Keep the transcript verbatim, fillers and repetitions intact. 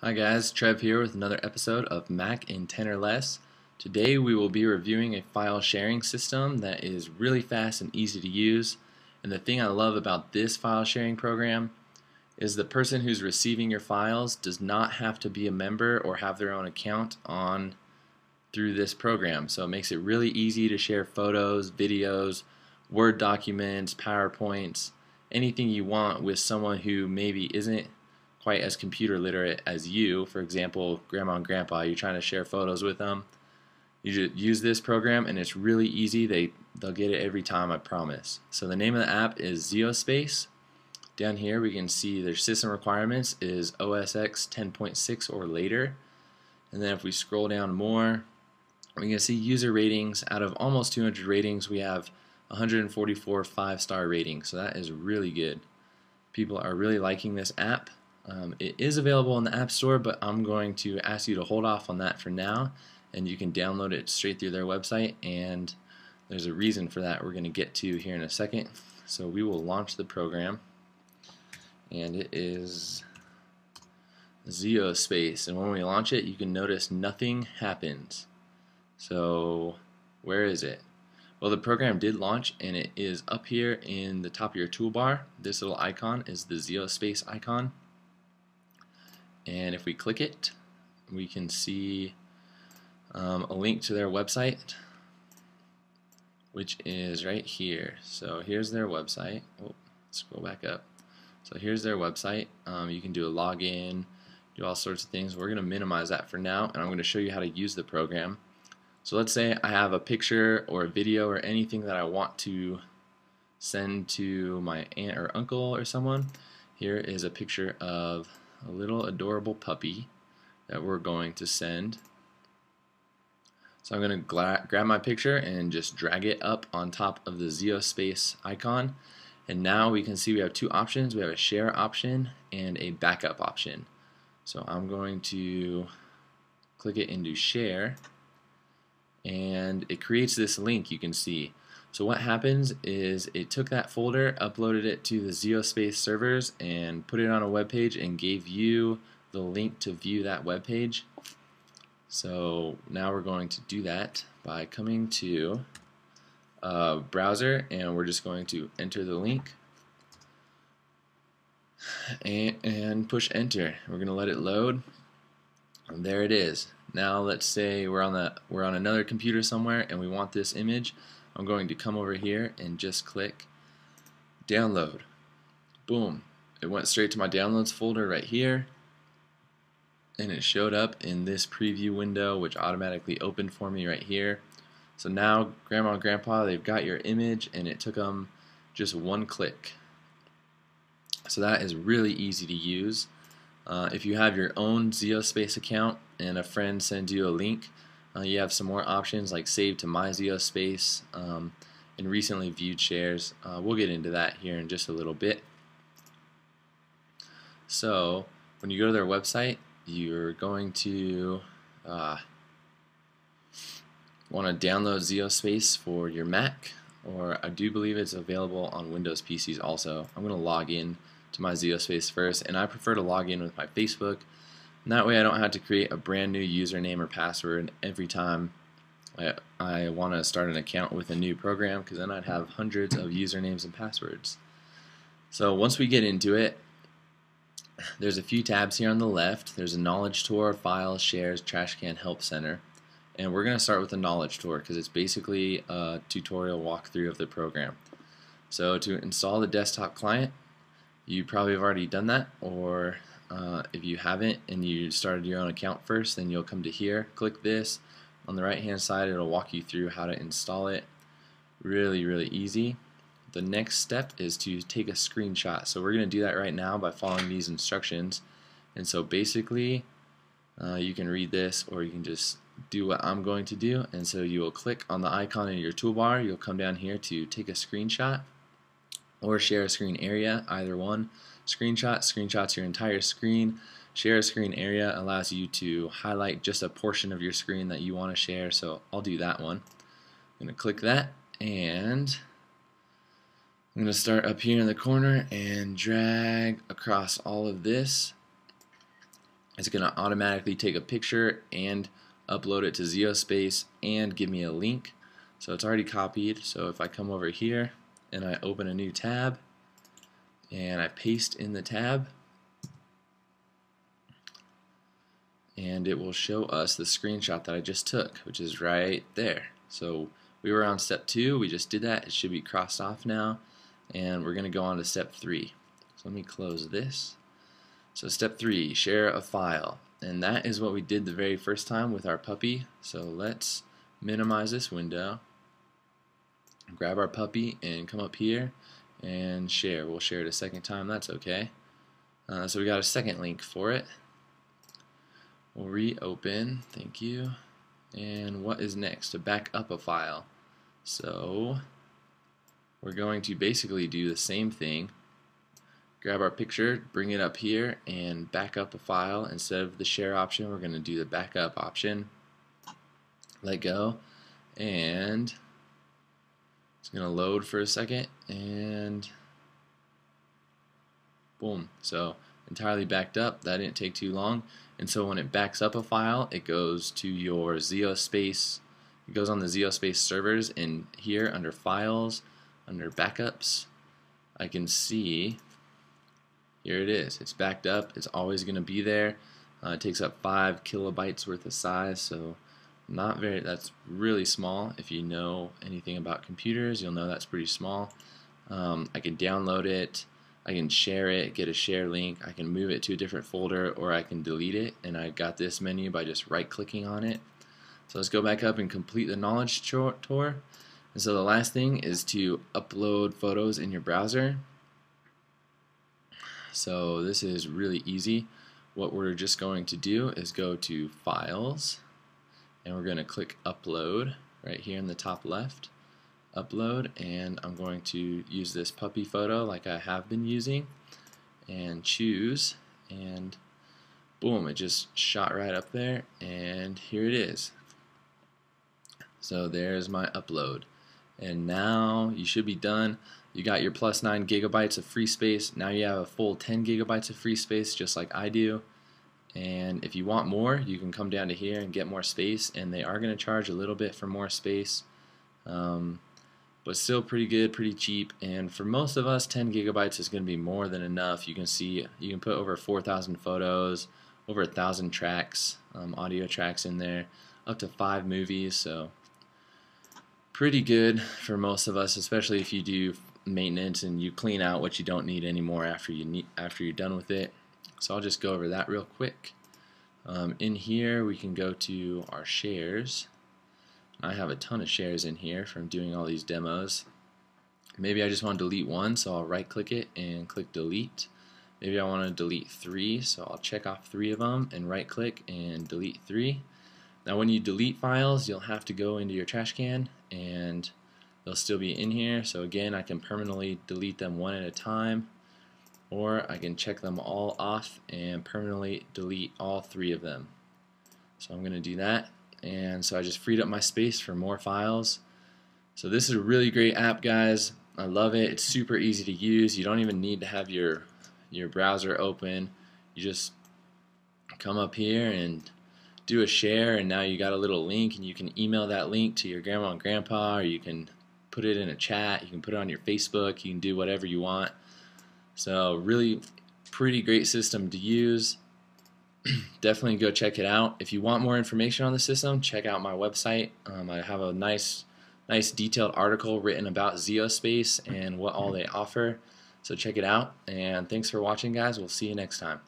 Hi guys, Trev here with another episode of Mac in ten or Less. Today we will be reviewing a file sharing system that is really fast and easy to use. And the thing I love about this file sharing program is the person who's receiving your files does not have to be a member or have their own account on through this program. So it makes it really easy to share photos, videos, Word documents, PowerPoints, anything you want with someone who maybe isn't quite as computer literate as you. For example, grandma and grandpa, you're trying to share photos with them. You just use this program and it's really easy. They, they'll get it every time, I promise. So the name of the app is ZeoSpace. Down here we can see their system requirements is O S X ten point six or later. And then if we scroll down more, we can see user ratings. Out of almost two hundred ratings, we have one hundred forty-four five-star ratings. So that is really good. People are really liking this app. Um, it is available in the App Store, but I'm going to ask you to hold off on that for now, and you can download it straight through their website, and there's a reason for that we're going to get to here in a second. So we will launch the program, and it is ZeoSpace, and when we launch it you can notice nothing happens. So where is it? Well, the program did launch, and it is up here in the top of your toolbar. This little icon is the ZeoSpace icon. And if we click it, we can see um, a link to their website, which is right here. So here's their website. Oh, scroll back up. So here's their website. Um, you can do a login, do all sorts of things. We're going to minimize that for now, and I'm going to show you how to use the program. So let's say I have a picture or a video or anything that I want to send to my aunt or uncle or someone. Here is a picture of a little adorable puppy that we're going to send. So I'm going to grab my picture and just drag it up on top of the ZeoSpace icon, and now we can see we have two options. We have a share option and a backup option. So I'm going to click it into share, and it creates this link you can see. So what happens is it took that folder, uploaded it to the ZeoSpace servers, and put it on a web page and gave you the link to view that web page. So now we're going to do that by coming to a browser, and we're just going to enter the link and, and push enter. We're going to let it load, and there it is. Now let's say we're on the we're on another computer somewhere and we want this image. I'm going to come over here and just click download. Boom. It went straight to my downloads folder right here, and it showed up in this preview window, which automatically opened for me right here. So now grandma and grandpa, they've got your image, and it took them just one click. So that is really easy to use. Uh, if you have your own ZeoSpace account and a friend sends you a link, Uh, you have some more options like save to my ZeoSpace um, and recently viewed shares. Uh, we'll get into that here in just a little bit. So when you go to their website, you're going to uh, want to download ZeoSpace for your Mac, or I do believe it's available on Windows P Cs also. I'm going to log in to my ZeoSpace first, and I prefer to log in with my Facebook. And that way I don't have to create a brand new username or password every time I, I want to start an account with a new program, because then I'd have hundreds of usernames and passwords. So once we get into it, there's a few tabs here on the left. There's a knowledge tour, files, shares, trash can, help center. And we're going to start with the knowledge tour because it's basically a tutorial walkthrough of the program. So to install the desktop client, you probably have already done that, or Uh, if you haven't and you started your own account first, then you'll come to here, click this. On the right hand side, it'll walk you through how to install it. Really, really easy. The next step is to take a screenshot. So we're going to do that right now by following these instructions. And so basically, uh, you can read this, or you can just do what I'm going to do. And so you will click on the icon in your toolbar. You'll come down here to take a screenshot or share a screen area, either one. Screenshot screenshots your entire screen. Share a screen area allows you to highlight just a portion of your screen that you want to share, so I'll do that one. I'm going to click that, and I'm going to start up here in the corner and drag across all of this, it's going to automatically take a picture and upload it to ZeoSpace and give me a link. So it's already copied. So if I come over here and I open a new tab and I paste in the tab, and it will show us the screenshot that I just took, which is right there. So we were on step two, we just did that, it should be crossed off now, and we're going to go on to step three. So let me close this. So step three, share a file, and that is what we did the very first time with our puppy. So let's minimize this window, grab our puppy and come up here and share. We'll share it a second time, that's okay. Uh, so we got a second link for it. We'll reopen, thank you. And what is next? To back up a file. So we're going to basically do the same thing. Grab our picture, bring it up here, and back up a file. Instead of the share option, we're going to do the backup option. Let go. And it's going to load for a second. And boom. So entirely backed up. That didn't take too long. And so when it backs up a file, it goes to your ZeoSpace. It goes on the ZeoSpace servers, and here under Files, under Backups, I can see here it is. It's backed up. It's always going to be there. Uh, it takes up five kilobytes worth of size, so not very. That's really small. If you know anything about computers, you'll know that's pretty small. Um, I can download it. I can share it, get a share link, I can move it to a different folder, or I can delete it, and I got this menu by just right-clicking on it. So let's go back up and complete the knowledge tour. And so the last thing is to upload photos in your browser. So this is really easy. What we're just going to do is go to Files, and we're going to click Upload right here in the top left. Upload, and I'm going to use this puppy photo like I have been using and choose, and boom, it just shot right up there, and here it is. So there's my upload, and now you should be done. You got your plus nine gigabytes of free space. Now you have a full ten gigabytes of free space, just like I do. And if you want more, you can come down to here and get more space, and they are going to charge a little bit for more space, um, but still pretty good, pretty cheap, and for most of us ten gigabytes is going to be more than enough. You can see you can put over four thousand photos, over a thousand tracks, um, audio tracks in there, up to five movies, so pretty good for most of us, especially if you do maintenance and you clean out what you don't need anymore after, you need, after you're done with it. So I'll just go over that real quick. Um, in here we can go to our shares. I have a ton of shares in here from doing all these demos. Maybe I just want to delete one, so I'll right click it and click delete. Maybe I want to delete three, so I'll check off three of them and right click and delete three. Now when you delete files, you'll have to go into your trash can and they'll still be in here. So again, I can permanently delete them one at a time, or I can check them all off and permanently delete all three of them. So I'm going to do that. And so I just freed up my space for more files. So this is a really great app, guys. I love it. It's super easy to use. You don't even need to have your your browser open. You just come up here and do a share, and now you got a little link, and you can email that link to your grandma and grandpa, or you can put it in a chat, you can put it on your Facebook, you can do whatever you want. So really pretty great system to use. Definitely go check it out. If you want more information on the system, check out my website. Um, I have a nice, nice detailed article written about ZeoSpace and what all they offer. So check it out. And thanks for watching, guys. We'll see you next time.